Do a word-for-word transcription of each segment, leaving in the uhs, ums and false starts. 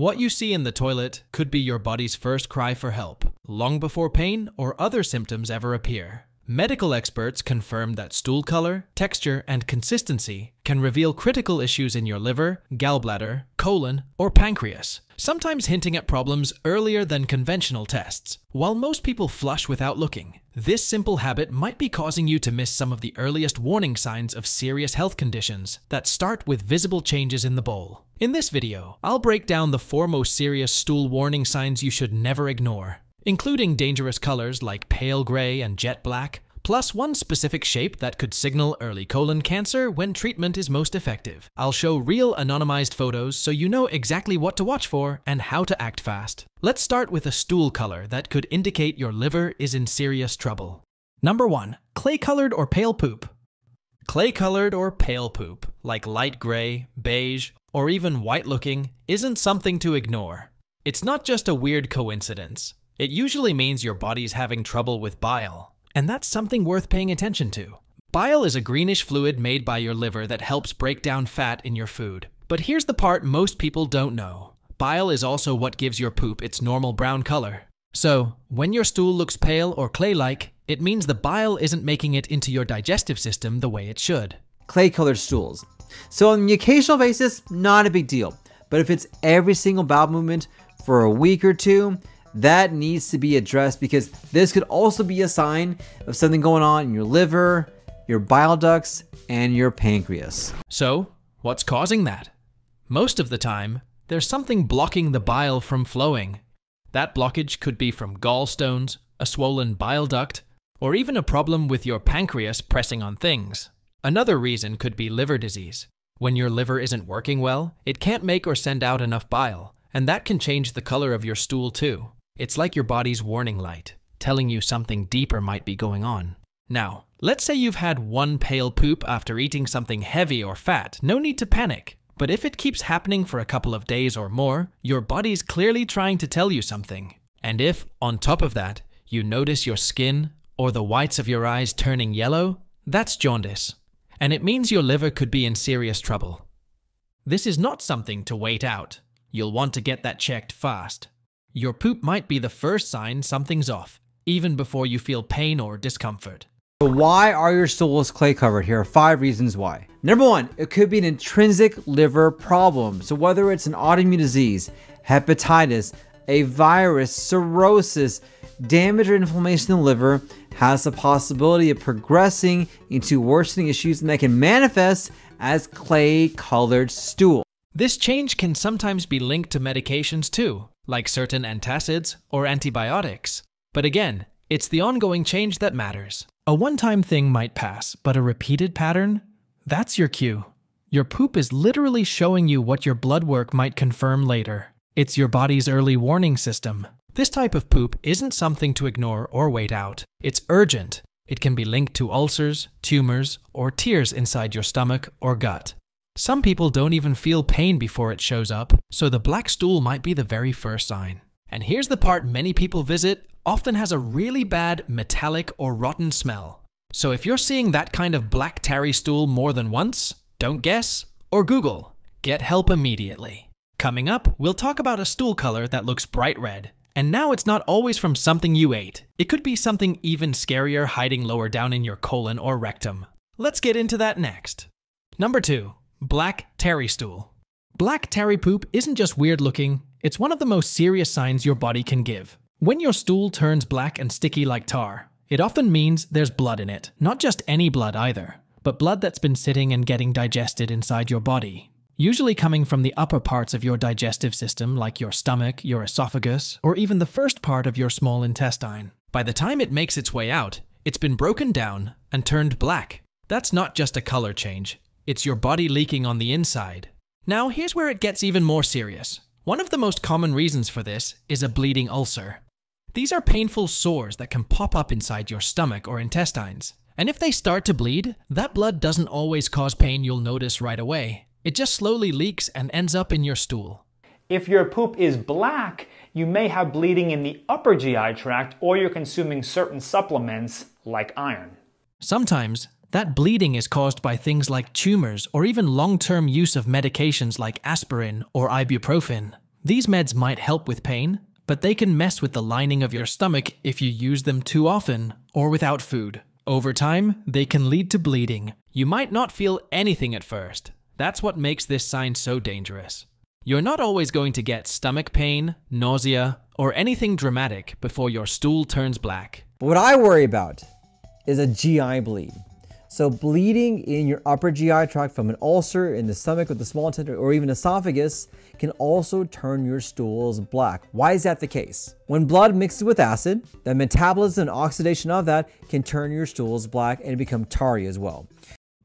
What you see in the toilet could be your body's first cry for help, long before pain or other symptoms ever appear. Medical experts confirm that stool color, texture, and consistency can reveal critical issues in your liver, gallbladder, colon, or pancreas, sometimes hinting at problems earlier than conventional tests. While most people flush without looking, this simple habit might be causing you to miss some of the earliest warning signs of serious health conditions that start with visible changes in the bowel. In this video, I'll break down the four most serious stool warning signs you should never ignore, including dangerous colors like pale gray and jet black, plus one specific shape that could signal early colon cancer when treatment is most effective. I'll show real anonymized photos so you know exactly what to watch for and how to act fast. Let's start with a stool color that could indicate your liver is in serious trouble. Number one. Clay-colored or pale poop. Clay-colored or pale poop, like light gray, beige, or even white-looking, isn't something to ignore. It's not just a weird coincidence. It usually means your body's having trouble with bile, and that's something worth paying attention to. Bile is a greenish fluid made by your liver that helps break down fat in your food. But here's the part most people don't know. Bile is also what gives your poop its normal brown color. So, when your stool looks pale or clay-like, it means the bile isn't making it into your digestive system the way it should. Clay-colored stools. So on the occasional basis, not a big deal. But if it's every single bowel movement for a week or two, that needs to be addressed, because this could also be a sign of something going on in your liver, your bile ducts, and your pancreas. So, what's causing that? Most of the time, there's something blocking the bile from flowing. That blockage could be from gallstones, a swollen bile duct, or even a problem with your pancreas pressing on things. Another reason could be liver disease. When your liver isn't working well, it can't make or send out enough bile, and that can change the color of your stool too. It's like your body's warning light, telling you something deeper might be going on. Now, let's say you've had one pale poop after eating something heavy or fat. No need to panic. But if it keeps happening for a couple of days or more, your body's clearly trying to tell you something. And if, on top of that, you notice your skin or the whites of your eyes turning yellow, that's jaundice. And it means your liver could be in serious trouble. This is not something to wait out. You'll want to get that checked fast. Your poop might be the first sign something's off, even before you feel pain or discomfort. But why are your stools clay-covered? Here are five reasons why. Number one, it could be an intrinsic liver problem. So whether it's an autoimmune disease, hepatitis, a virus, cirrhosis, damage or inflammation in the liver has the possibility of progressing into worsening issues, and that can manifest as clay-colored stool. This change can sometimes be linked to medications too, like certain antacids or antibiotics. But again, it's the ongoing change that matters. A one-time thing might pass, but a repeated pattern? That's your cue. Your poop is literally showing you what your blood work might confirm later. It's your body's early warning system. This type of poop isn't something to ignore or wait out. It's urgent. It can be linked to ulcers, tumors, or tears inside your stomach or gut. Some people don't even feel pain before it shows up, so the black stool might be the very first sign. And here's the part many people visit, often has a really bad metallic or rotten smell. So if you're seeing that kind of black tarry stool more than once, don't guess or Google. Get help immediately. Coming up, we'll talk about a stool color that looks bright red. And now it's not always from something you ate. It could be something even scarier hiding lower down in your colon or rectum. Let's get into that next. Number two. Black tarry stool. Black tarry poop isn't just weird looking, it's one of the most serious signs your body can give. When your stool turns black and sticky like tar, it often means there's blood in it. Not just any blood either, but blood that's been sitting and getting digested inside your body. Usually coming from the upper parts of your digestive system, like your stomach, your esophagus, or even the first part of your small intestine. By the time it makes its way out, it's been broken down and turned black. That's not just a color change. It's your body leaking on the inside. Now here's where it gets even more serious. One of the most common reasons for this is a bleeding ulcer. These are painful sores that can pop up inside your stomach or intestines. And if they start to bleed, that blood doesn't always cause pain you'll notice right away. It just slowly leaks and ends up in your stool. If your poop is black, you may have bleeding in the upper G I tract, or you're consuming certain supplements like iron. Sometimes, that bleeding is caused by things like tumors or even long-term use of medications like aspirin or ibuprofen. These meds might help with pain, but they can mess with the lining of your stomach if you use them too often or without food. Over time, they can lead to bleeding. You might not feel anything at first. That's what makes this sign so dangerous. You're not always going to get stomach pain, nausea, or anything dramatic before your stool turns black. What I worry about is a G I bleed. So bleeding in your upper G I tract from an ulcer in the stomach with the small intestine or even esophagus can also turn your stools black. Why is that the case? When blood mixes with acid, the metabolism and oxidation of that can turn your stools black and become tarry as well.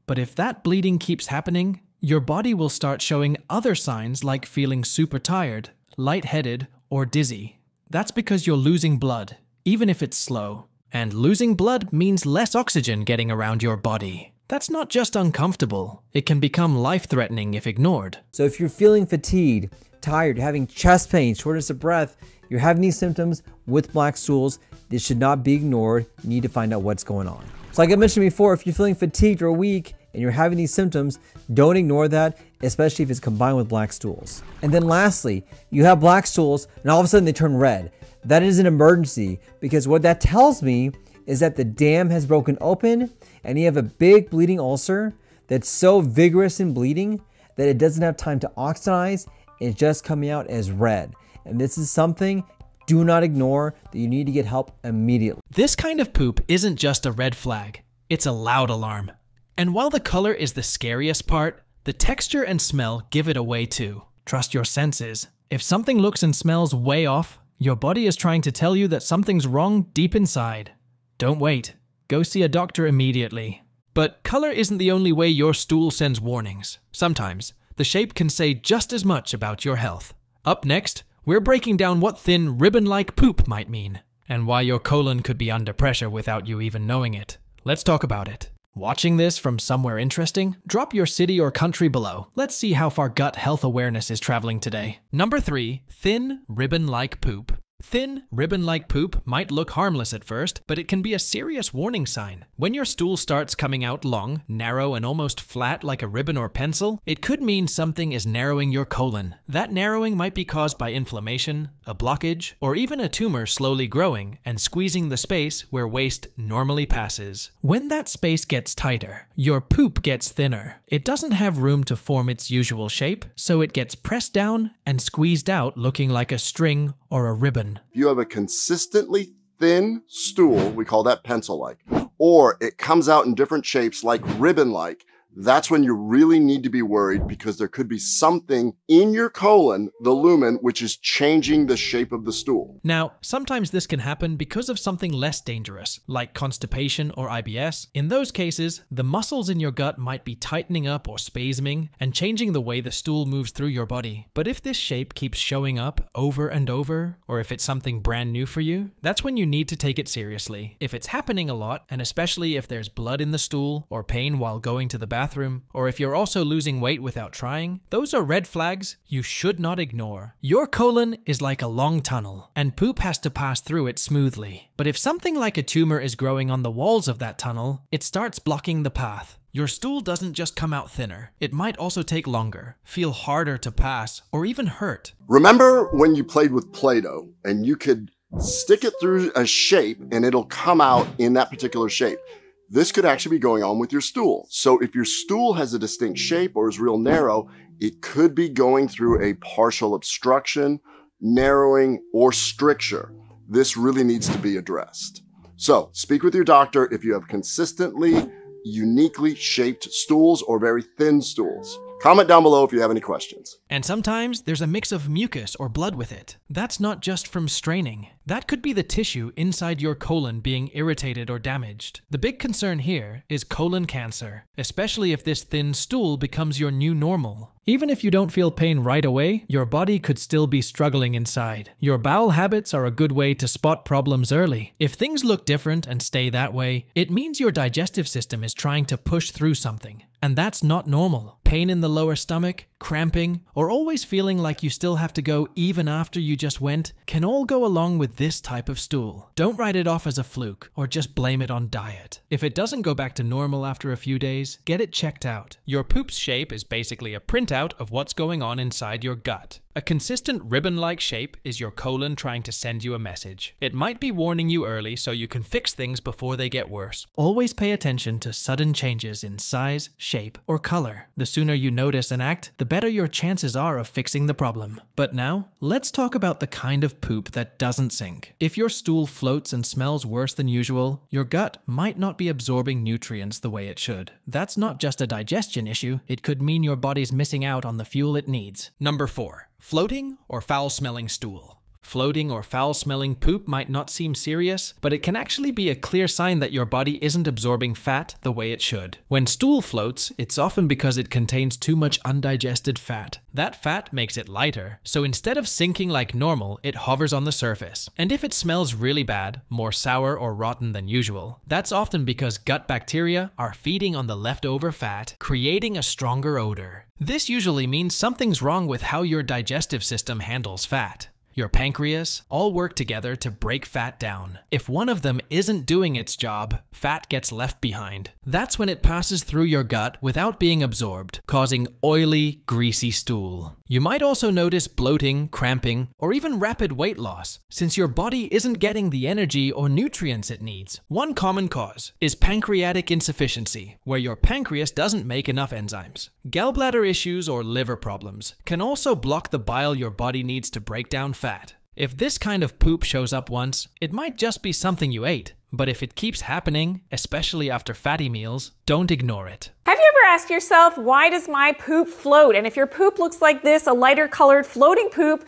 But if that bleeding keeps happening, your body will start showing other signs like feeling super tired, lightheaded, or dizzy. That's because you're losing blood, even if it's slow. And losing blood means less oxygen getting around your body. That's not just uncomfortable, it can become life-threatening if ignored. So if you're feeling fatigued, tired, having chest pain, shortness of breath, you're having these symptoms with black stools, this should not be ignored. You need to find out what's going on. So like I mentioned before, if you're feeling fatigued or weak and you're having these symptoms, don't ignore that, especially if it's combined with black stools. And then lastly, you have black stools and all of a sudden they turn red. That is an emergency, because what that tells me is that the dam has broken open and you have a big bleeding ulcer that's so vigorous in bleeding that it doesn't have time to oxidize, it's just coming out as red. And this is something do not ignore, that you need to get help immediately. This kind of poop isn't just a red flag, it's a loud alarm. And while the color is the scariest part, the texture and smell give it away too. Trust your senses. If something looks and smells way off, your body is trying to tell you that something's wrong deep inside. Don't wait. Go see a doctor immediately. But color isn't the only way your stool sends warnings. Sometimes, the shape can say just as much about your health. Up next, we're breaking down what thin, ribbon-like poop might mean, and why your colon could be under pressure without you even knowing it. Let's talk about it. Watching this from somewhere interesting? Drop your city or country below. Let's see how far gut health awareness is traveling today. Number three, thin, ribbon-like poop. Thin, ribbon-like poop might look harmless at first, but it can be a serious warning sign. When your stool starts coming out long, narrow, and almost flat like a ribbon or pencil, it could mean something is narrowing your colon. That narrowing might be caused by inflammation, a blockage, or even a tumor slowly growing and squeezing the space where waste normally passes. When that space gets tighter, your poop gets thinner. It doesn't have room to form its usual shape, so it gets pressed down and squeezed out looking like a string or a ribbon. If you have a consistently thin stool, we call that pencil-like, or it comes out in different shapes like ribbon-like, that's when you really need to be worried, because there could be something in your colon, the lumen, which is changing the shape of the stool. Now, sometimes this can happen because of something less dangerous, like constipation or I B S. In those cases, the muscles in your gut might be tightening up or spasming and changing the way the stool moves through your body. But if this shape keeps showing up over and over, or if it's something brand new for you, that's when you need to take it seriously. If it's happening a lot, and especially if there's blood in the stool or pain while going to the bathroom, Bathroom, or if you're also losing weight without trying, those are red flags you should not ignore. Your colon is like a long tunnel, and poop has to pass through it smoothly. But if something like a tumor is growing on the walls of that tunnel, it starts blocking the path. Your stool doesn't just come out thinner. It might also take longer, feel harder to pass, or even hurt. Remember when you played with Play-Doh and you could stick it through a shape and it'll come out in that particular shape? This could actually be going on with your stool. So if your stool has a distinct shape or is real narrow, it could be going through a partial obstruction, narrowing, or stricture. This really needs to be addressed. So speak with your doctor if you have consistently, uniquely shaped stools or very thin stools. Comment down below if you have any questions. And sometimes there's a mix of mucus or blood with it. That's not just from straining. That could be the tissue inside your colon being irritated or damaged. The big concern here is colon cancer, especially if this thin stool becomes your new normal. Even if you don't feel pain right away, your body could still be struggling inside. Your bowel habits are a good way to spot problems early. If things look different and stay that way, it means your digestive system is trying to push through something, and that's not normal. Pain in the lower stomach cramping, or always feeling like you still have to go even after you just went can all go along with this type of stool. Don't write it off as a fluke or just blame it on diet. If it doesn't go back to normal after a few days, get it checked out. Your poop's shape is basically a printout of what's going on inside your gut. A consistent ribbon-like shape is your colon trying to send you a message. It might be warning you early so you can fix things before they get worse. Always pay attention to sudden changes in size, shape, or color. The sooner you notice and act, the better your chances are of fixing the problem. But now, let's talk about the kind of poop that doesn't sink. If your stool floats and smells worse than usual, your gut might not be absorbing nutrients the way it should. That's not just a digestion issue, it could mean your body's missing out on the fuel it needs. Number four. Floating or foul-smelling stool. Floating or foul-smelling poop might not seem serious, but it can actually be a clear sign that your body isn't absorbing fat the way it should. When stool floats, it's often because it contains too much undigested fat. That fat makes it lighter, so instead of sinking like normal, it hovers on the surface. And if it smells really bad, more sour or rotten than usual, that's often because gut bacteria are feeding on the leftover fat, creating a stronger odor. This usually means something's wrong with how your digestive system handles fat. Your pancreas all work together to break fat down. If one of them isn't doing its job, fat gets left behind. That's when it passes through your gut without being absorbed, causing oily, greasy stool. You might also notice bloating, cramping, or even rapid weight loss, since your body isn't getting the energy or nutrients it needs. One common cause is pancreatic insufficiency, where your pancreas doesn't make enough enzymes. Gallbladder issues or liver problems can also block the bile your body needs to break down fat. Fat. If this kind of poop shows up once, it might just be something you ate. But if it keeps happening, especially after fatty meals, don't ignore it. Have you ever asked yourself, why does my poop float? And if your poop looks like this, a lighter colored floating poop,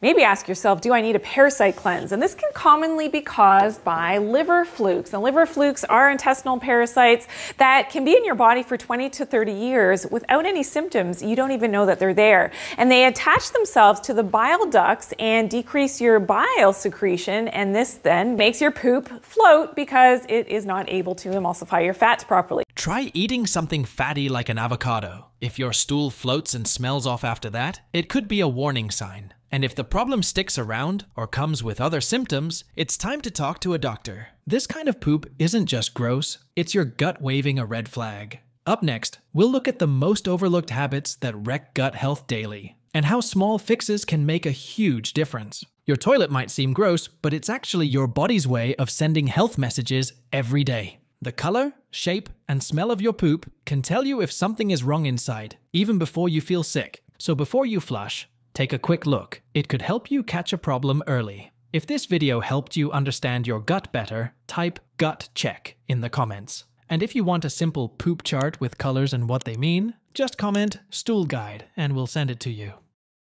maybe ask yourself, do I need a parasite cleanse? And this can commonly be caused by liver flukes. And liver flukes are intestinal parasites that can be in your body for twenty to thirty years without any symptoms. You don't even know that they're there. And they attach themselves to the bile ducts and decrease your bile secretion. And this then makes your poop float because it is not able to emulsify your fats properly. Try eating something fatty like an avocado. If your stool floats and smells off after that, it could be a warning sign. And if the problem sticks around or comes with other symptoms, it's time to talk to a doctor. This kind of poop isn't just gross, it's your gut waving a red flag. Up next, we'll look at the most overlooked habits that wreck gut health daily, and how small fixes can make a huge difference. Your toilet might seem gross, but it's actually your body's way of sending health messages every day. The color, shape, and smell of your poop can tell you if something is wrong inside, even before you feel sick. So before you flush, take a quick look. It could help you catch a problem early. If this video helped you understand your gut better, type gut check in the comments. And if you want a simple poop chart with colors and what they mean, just comment stool guide and we'll send it to you.